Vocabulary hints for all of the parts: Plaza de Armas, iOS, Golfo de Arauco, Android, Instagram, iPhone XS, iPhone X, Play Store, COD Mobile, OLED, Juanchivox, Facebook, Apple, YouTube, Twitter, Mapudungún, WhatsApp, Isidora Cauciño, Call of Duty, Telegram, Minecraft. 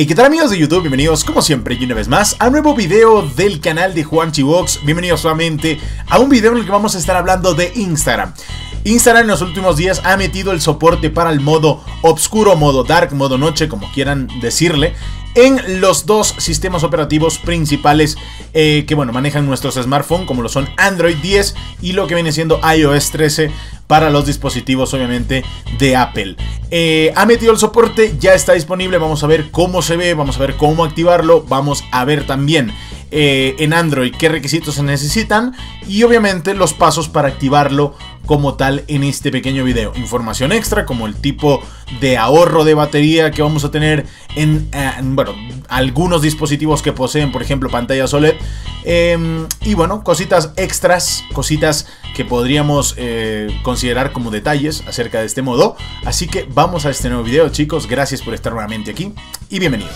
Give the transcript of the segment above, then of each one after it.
Hey, ¿qué tal amigos de YouTube? Bienvenidos como siempre y una vez más a un nuevo video del canal de Juanchivox. Bienvenidos nuevamente a un video en el que vamos a estar hablando de Instagram. Instagram en los últimos días ha metido el soporte para el modo oscuro, modo dark, modo noche, como quieran decirle, en los dos sistemas operativos principales que bueno, manejan nuestros smartphones, como lo son Android 10 y lo que viene siendo iOS 13 para los dispositivos obviamente de Apple. Ha metido el soporte, ya está disponible, vamos a ver cómo se ve, vamos a ver cómo activarlo, vamos a ver también en Android qué requisitos se necesitan y obviamente los pasos para activarlo como tal en este pequeño video. Información extra como el tipo de ahorro de batería que vamos a tener en bueno, algunos dispositivos que poseen, por ejemplo, pantallas OLED. Y bueno, cositas extras, cositas que podríamos considerar como detalles acerca de este modo. Así que vamos a este nuevo video, chicos. Gracias por estar nuevamente aquí y bienvenidos.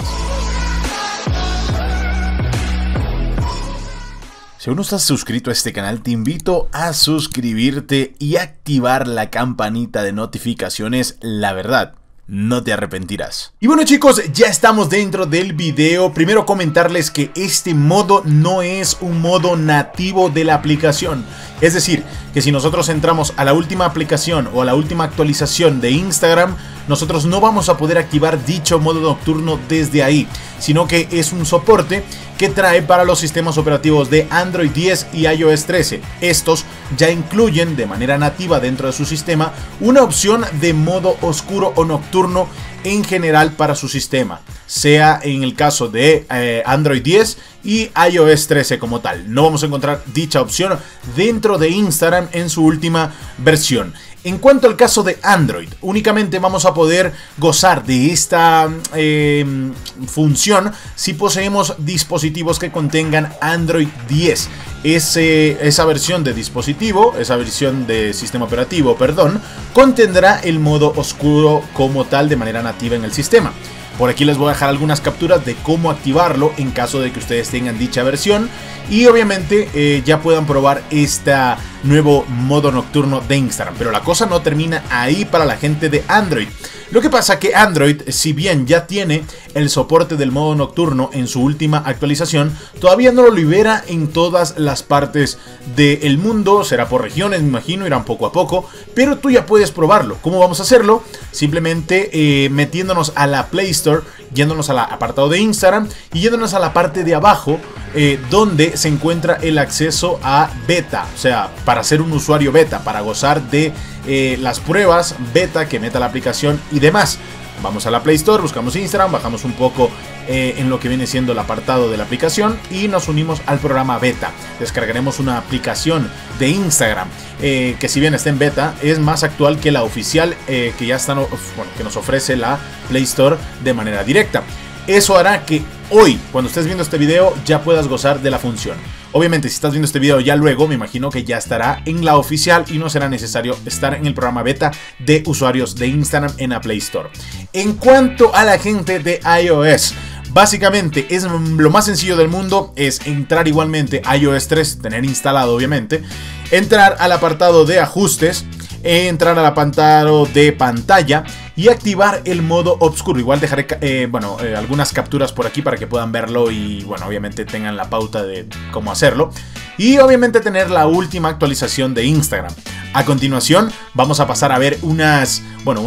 Si aún no estás suscrito a este canal, te invito a suscribirte y activar la campanita de notificaciones, la verdad. No te arrepentirás. Y bueno chicos, ya estamos dentro del video. Primero comentarles que este modo no es un modo nativo de la aplicación. Es decir, que si nosotros entramos a la última aplicación o a la última actualización de Instagram, nosotros no vamos a poder activar dicho modo nocturno desde ahí, sino que es un soporte que trae para los sistemas operativos de Android 10 y iOS 13. Estos ya incluyen de manera nativa dentro de su sistema una opción de modo oscuro o nocturno en general para su sistema, sea en el caso de Android 10 y iOS 13 como tal. No vamos a encontrar dicha opción dentro de Instagram en su última versión. En cuanto al caso de Android, únicamente vamos a poder gozar de esta función si poseemos dispositivos que contengan Android 10. Esa versión de dispositivo, esa versión de sistema operativo, perdón, contendrá el modo oscuro como tal de manera nativa en el sistema. Por aquí les voy a dejar algunas capturas de cómo activarlo en caso de que ustedes tengan dicha versión y obviamente ya puedan probar este nuevo modo nocturno de Instagram. Pero la cosa no termina ahí para la gente de Android. Lo que pasa que Android, si bien ya tiene el soporte del modo nocturno en su última actualización, todavía no lo libera en todas las partes del mundo. Será por regiones, me imagino, irán poco a poco, pero tú ya puedes probarlo. ¿Cómo vamos a hacerlo? Simplemente metiéndonos a la Play Store, yéndonos al apartado de Instagram y yéndonos a la parte de abajo donde se encuentra el acceso a beta, o sea, para ser un usuario beta, para gozar de las pruebas beta que meta la aplicación y demás. Vamos a la Play Store, buscamos Instagram, bajamos un poco en lo que viene siendo el apartado de la aplicación y nos unimos al programa beta. Descargaremos una aplicación de Instagram que si bien está en beta es más actual que la oficial que ya está, bueno, que nos ofrece la Play Store de manera directa. Eso hará que hoy, cuando estés viendo este video, ya puedas gozar de la función. Obviamente, si estás viendo este video ya luego, me imagino que ya estará en la oficial y no será necesario estar en el programa beta de usuarios de Instagram en la Play Store. En cuanto a la gente de iOS, básicamente es lo más sencillo del mundo, es entrar igualmente a iOS 3, tener instalado obviamente, entrar al apartado de ajustes, entrar al apartado de pantalla y activar el modo oscuro. Igual dejaré algunas capturas por aquí para que puedan verlo y bueno, obviamente tengan la pauta de cómo hacerlo y obviamente tener la última actualización de Instagram. A continuación vamos a pasar a ver un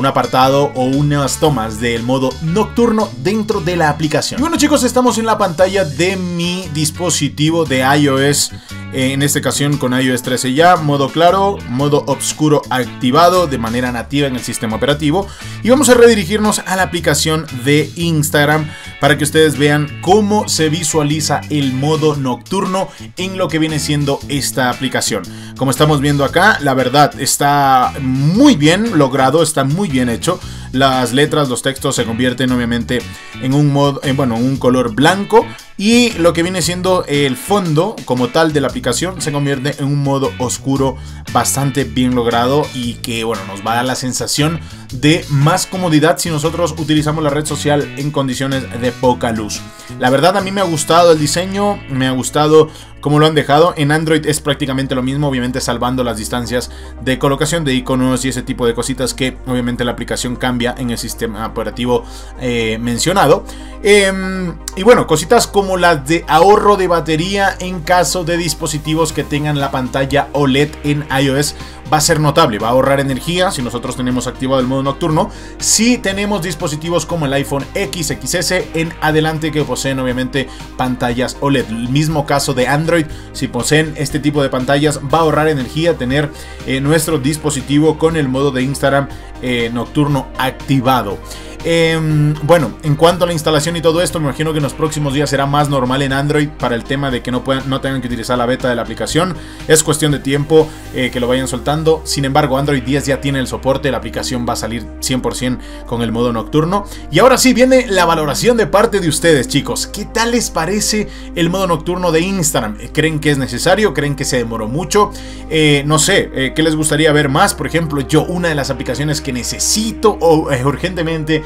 apartado o unas tomas del modo nocturno dentro de la aplicación. Y bueno chicos, estamos en la pantalla de mi dispositivo de iOS, en esta ocasión con iOS 13 ya, modo claro, modo oscuro activado de manera nativa en el sistema operativo. Y vamos a redirigirnos a la aplicación de Instagram para que ustedes vean cómo se visualiza el modo nocturno en lo que viene siendo esta aplicación. Como estamos viendo acá, la verdad está muy bien logrado, está muy bien hecho. Las letras, los textos se convierten obviamente en un color blanco y lo que viene siendo el fondo como tal de la aplicación se convierte en un modo oscuro bastante bien logrado y que bueno, nos va a dar la sensación de más comodidad si nosotros utilizamos la red social en condiciones de poca luz. La verdad a mí me ha gustado el diseño, me ha gustado cómo lo han dejado. En Android es prácticamente lo mismo, obviamente salvando las distancias de colocación de iconos y ese tipo de cositas que obviamente la aplicación cambia en el sistema operativo mencionado. Y bueno, cositas como las de ahorro de batería en caso de dispositivos que tengan la pantalla OLED en iOS va a ser notable, va a ahorrar energía si nosotros tenemos activado el modo nocturno. Si tenemos dispositivos como el iPhone X, XS en adelante que poseen obviamente pantallas OLED, el mismo caso de Android, si poseen este tipo de pantallas va a ahorrar energía tener nuestro dispositivo con el modo de Instagram nocturno activado. Bueno, en cuanto a la instalación y todo esto, me imagino que en los próximos días será más normal en Android para el tema de que no tengan que utilizar la beta de la aplicación. Es cuestión de tiempo que lo vayan soltando. Sin embargo, Android 10 ya tiene el soporte, la aplicación va a salir 100% con el modo nocturno. Y ahora sí, viene la valoración de parte de ustedes, chicos. ¿Qué tal les parece el modo nocturno de Instagram? ¿Creen que es necesario? ¿Creen que se demoró mucho? No sé, ¿qué les gustaría ver más? Por ejemplo, yo una de las aplicaciones que necesito urgentemente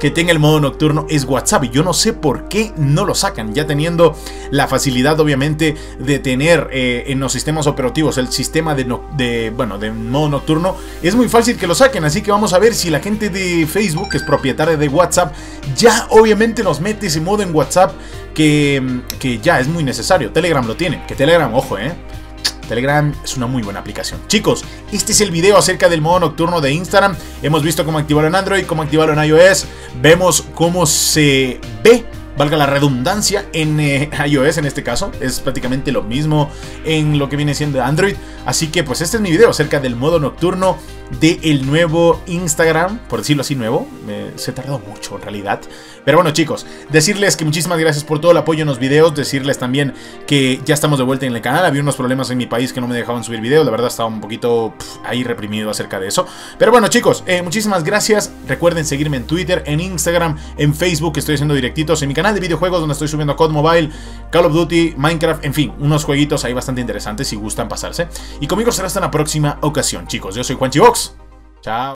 que tenga el modo nocturno es WhatsApp, y yo no sé por qué no lo sacan, ya teniendo la facilidad obviamente de tener en los sistemas operativos el sistema de modo nocturno. Es muy fácil que lo saquen, así que vamos a ver si la gente de Facebook, que es propietaria de WhatsApp, ya obviamente nos mete ese modo en WhatsApp que ya es muy necesario. Telegram lo tiene, que Telegram, ojo, Telegram es una muy buena aplicación. Chicos, este es el video acerca del modo nocturno de Instagram. Hemos visto cómo activarlo en Android, cómo activarlo en iOS. Vemos cómo se ve, valga la redundancia, en iOS en este caso. Es prácticamente lo mismo en lo que viene siendo Android. Así que pues este es mi video acerca del modo nocturno del nuevo Instagram, por decirlo así, nuevo. Se tardó mucho en realidad, pero bueno chicos, decirles que muchísimas gracias por todo el apoyo en los videos, decirles también que ya estamos de vuelta en el canal. Había unos problemas en mi país que no me dejaban subir videos, la verdad estaba un poquito ahí reprimido acerca de eso, pero bueno chicos, muchísimas gracias. Recuerden seguirme en Twitter, en Instagram, en Facebook, que estoy haciendo directitos, en mi canal de videojuegos donde estoy subiendo COD Mobile, Call of Duty, Minecraft, en fin, unos jueguitos ahí bastante interesantes si gustan pasarse, y conmigo será hasta la próxima ocasión chicos. Yo soy Juanchivox. Chao.